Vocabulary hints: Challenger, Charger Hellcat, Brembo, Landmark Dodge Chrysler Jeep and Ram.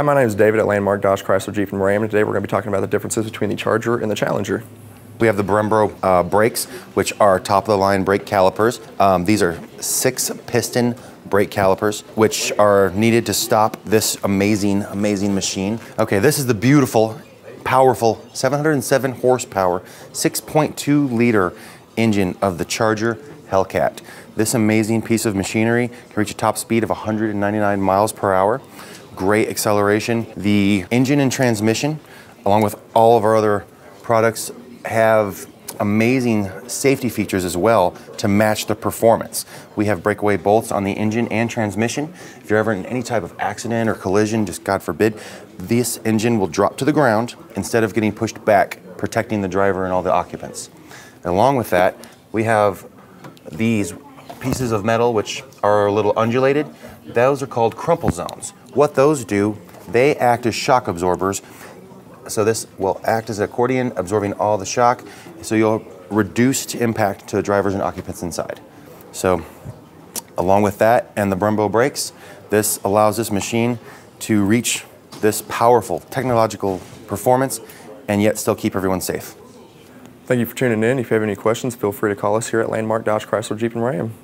Hi, my name is David at Landmark Dodge Chrysler Jeep and Ram, and today we're going to be talking about the differences between the Charger and the Challenger. We have the Brembo brakes, which are top-of-the-line brake calipers. These are 6-piston brake calipers, which are needed to stop this amazing, amazing machine. Okay, this is the beautiful, powerful 707 horsepower, 6.2 liter engine of the Charger Hellcat. This amazing piece of machinery can reach a top speed of 199 miles per hour. Great acceleration. The engine and transmission, along with all of our other products, have amazing safety features as well to match the performance. We have breakaway bolts on the engine and transmission. If you're ever in any type of accident or collision, just God forbid, this engine will drop to the ground instead of getting pushed back, protecting the driver and all the occupants. And along with that, we have these pieces of metal which are a little undulated. Those are called crumple zones. What those do, they act as shock absorbers. So this will act as an accordion, absorbing all the shock, so you'll reduce impact to the drivers and occupants inside. So along with that and the Brembo brakes, this allows this machine to reach this powerful technological performance and yet still keep everyone safe. Thank you for tuning in. If you have any questions, feel free to call us here at Landmark Dodge Chrysler Jeep and Ram.